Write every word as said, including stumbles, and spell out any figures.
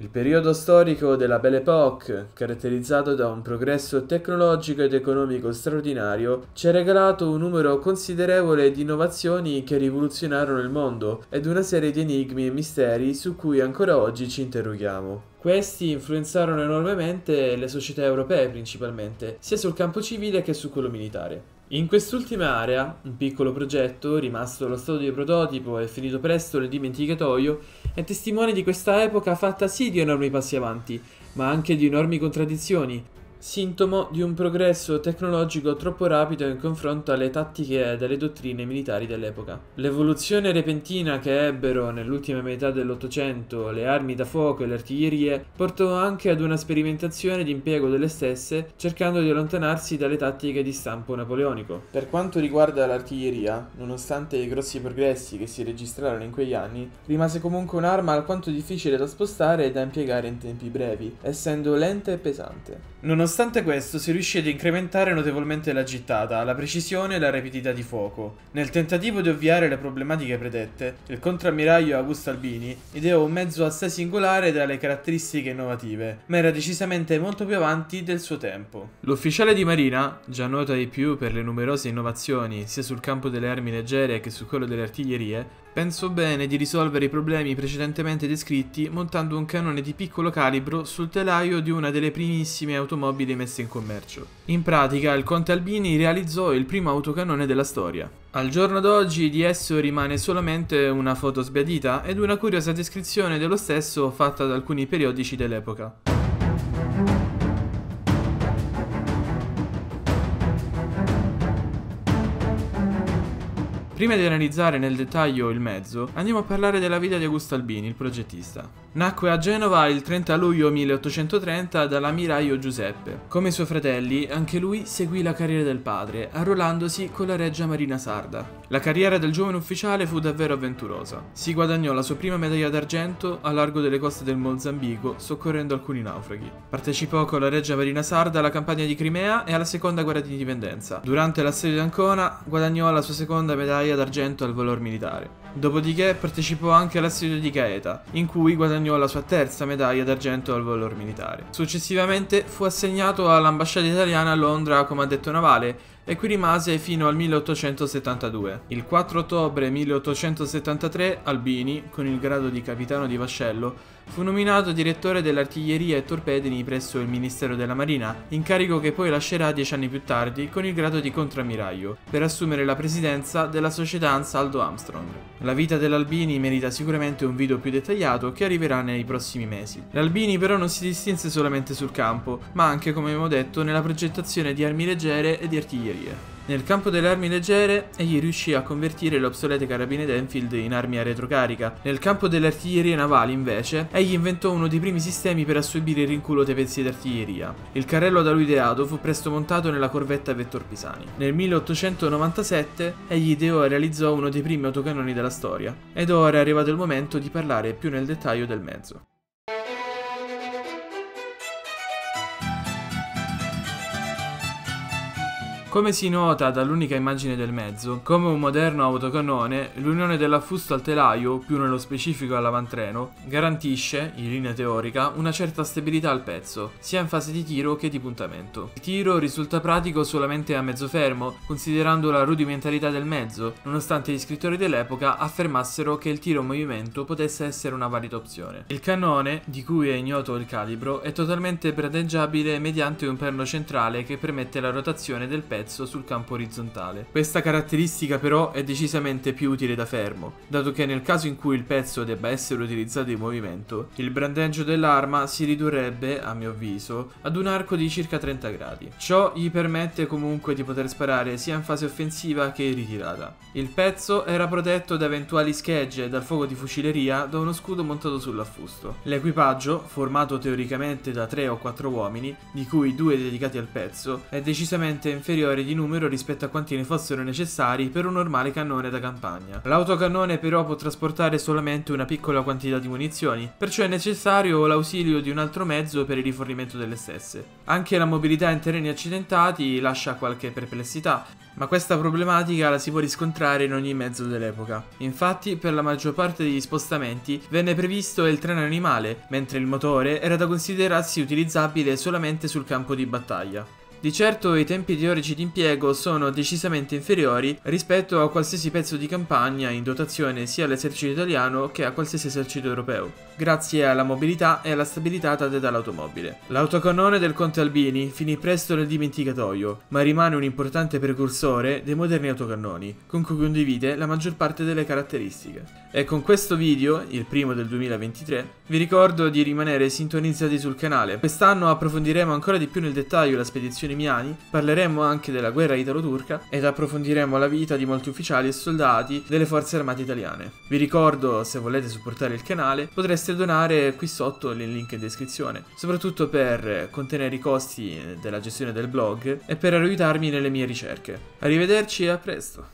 Il periodo storico della Belle Époque, caratterizzato da un progresso tecnologico ed economico straordinario, ci ha regalato un numero considerevole di innovazioni che rivoluzionarono il mondo ed una serie di enigmi e misteri su cui ancora oggi ci interroghiamo. Questi influenzarono enormemente le società europee principalmente, sia sul campo civile che su quello militare. In quest'ultima area, un piccolo progetto, rimasto allo stato di prototipo e finito presto nel dimenticatoio, è testimone di questa epoca fatta sì di enormi passi avanti, ma anche di enormi contraddizioni, sintomo di un progresso tecnologico troppo rapido in confronto alle tattiche ed alle dottrine militari dell'epoca. L'evoluzione repentina che ebbero nell'ultima metà dell'Ottocento le armi da fuoco e le artiglierie portò anche ad una sperimentazione di impiego delle stesse, cercando di allontanarsi dalle tattiche di stampo napoleonico. Per quanto riguarda l'artiglieria, nonostante i grossi progressi che si registrarono in quegli anni, rimase comunque un'arma alquanto difficile da spostare e da impiegare in tempi brevi, essendo lenta e pesante. Nonostante Nonostante questo si riuscì ad incrementare notevolmente la gittata, la precisione e la rapidità di fuoco. Nel tentativo di ovviare le problematiche predette, il contrammiraglio Augusto Albini ideò un mezzo assai singolare dalle caratteristiche innovative, ma era decisamente molto più avanti del suo tempo. L'ufficiale di marina, già nota di più per le numerose innovazioni sia sul campo delle armi leggere che su quello delle artiglierie, pensò bene di risolvere i problemi precedentemente descritti montando un cannone di piccolo calibro sul telaio di una delle primissime automobili messe in commercio. In pratica, il conte Albini realizzò il primo autocannone della storia. Al giorno d'oggi di esso rimane solamente una foto sbiadita ed una curiosa descrizione dello stesso fatta da alcuni periodici dell'epoca. Prima di analizzare nel dettaglio il mezzo, andiamo a parlare della vita di Augusto Albini, il progettista. Nacque a Genova il trenta luglio milleottocentotrenta dall'ammiraglio Giuseppe. Come i suoi fratelli, anche lui seguì la carriera del padre, arruolandosi con la Regia Marina Sarda. La carriera del giovane ufficiale fu davvero avventurosa. Si guadagnò la sua prima medaglia d'argento a largo delle coste del Mozambico, soccorrendo alcuni naufraghi. Partecipò con la Regia Marina Sarda alla campagna di Crimea e alla seconda guerra di indipendenza. Durante l'assedio di Ancona, guadagnò la sua seconda medaglia d'argento al valor militare. Dopodiché partecipò anche all'assedio di Gaeta, in cui guadagnò la sua terza medaglia d'argento al valor militare. Successivamente fu assegnato all'ambasciata italiana a Londra come addetto navale e qui rimase fino al milleottocentosettantadue. Il quattro ottobre milleottocentosettantatré Albini, con il grado di capitano di vascello, fu nominato direttore dell'artiglieria e torpedini presso il Ministero della Marina, incarico che poi lascerà dieci anni più tardi con il grado di contrammiraglio, per assumere la presidenza della società Ansaldo Armstrong. La vita dell'Albini merita sicuramente un video più dettagliato che arriverà nei prossimi mesi. L'Albini però non si distinse solamente sul campo, ma anche, come abbiamo detto, nella progettazione di armi leggere e di artiglierie. Nel campo delle armi leggere, egli riuscì a convertire le obsolete carabine d'Enfield in armi a retrocarica. Nel campo delle artiglierie navali, invece, egli inventò uno dei primi sistemi per assorbire il rinculo dei pezzi d'artiglieria. Il carrello da lui ideato fu presto montato nella corvetta Vettor Pisani. Nel milleottocentonovantasette, egli ideò e realizzò uno dei primi autocannoni della storia. Ed ora è arrivato il momento di parlare più nel dettaglio del mezzo. Come si nota dall'unica immagine del mezzo, come un moderno autocannone, l'unione dell'affusto al telaio, più nello specifico all'avantreno, garantisce, in linea teorica, una certa stabilità al pezzo, sia in fase di tiro che di puntamento. Il tiro risulta pratico solamente a mezzo fermo, considerando la rudimentalità del mezzo, nonostante gli scrittori dell'epoca affermassero che il tiro a movimento potesse essere una valida opzione. Il cannone, di cui è ignoto il calibro, è totalmente prateggiabile mediante un perno centrale che permette la rotazione del pezzo sul campo orizzontale. Questa caratteristica però è decisamente più utile da fermo, dato che nel caso in cui il pezzo debba essere utilizzato in movimento, il brandeggio dell'arma si ridurrebbe, a mio avviso, ad un arco di circa trenta gradi. Ciò gli permette comunque di poter sparare sia in fase offensiva che ritirata. Il pezzo era protetto da eventuali schegge, dal fuoco di fucileria, da uno scudo montato sull'affusto. L'equipaggio, formato teoricamente da tre o quattro uomini, di cui due dedicati al pezzo, è decisamente inferiore inferiore di numero rispetto a quanti ne fossero necessari per un normale cannone da campagna. L'autocannone però può trasportare solamente una piccola quantità di munizioni, perciò è necessario l'ausilio di un altro mezzo per il rifornimento delle stesse. Anche la mobilità in terreni accidentati lascia qualche perplessità, ma questa problematica la si può riscontrare in ogni mezzo dell'epoca. Infatti, per la maggior parte degli spostamenti venne previsto il treno animale, mentre il motore era da considerarsi utilizzabile solamente sul campo di battaglia. Di certo i tempi teorici di impiego sono decisamente inferiori rispetto a qualsiasi pezzo di campagna in dotazione sia all'esercito italiano che a qualsiasi esercito europeo, grazie alla mobilità e alla stabilità date dall'automobile. L'autocannone del Conte Albini finì presto nel dimenticatoio, ma rimane un importante precursore dei moderni autocannoni, con cui condivide la maggior parte delle caratteristiche. E con questo video, il primo del duemilaventitré, vi ricordo di rimanere sintonizzati sul canale. Quest'anno approfondiremo ancora di più nel dettaglio la spedizione Miani, parleremo anche della guerra italo-turca ed approfondiremo la vita di molti ufficiali e soldati delle forze armate italiane. Vi ricordo, se volete supportare il canale, potreste donare qui sotto nel link in descrizione, soprattutto per contenere i costi della gestione del blog e per aiutarmi nelle mie ricerche. Arrivederci e a presto!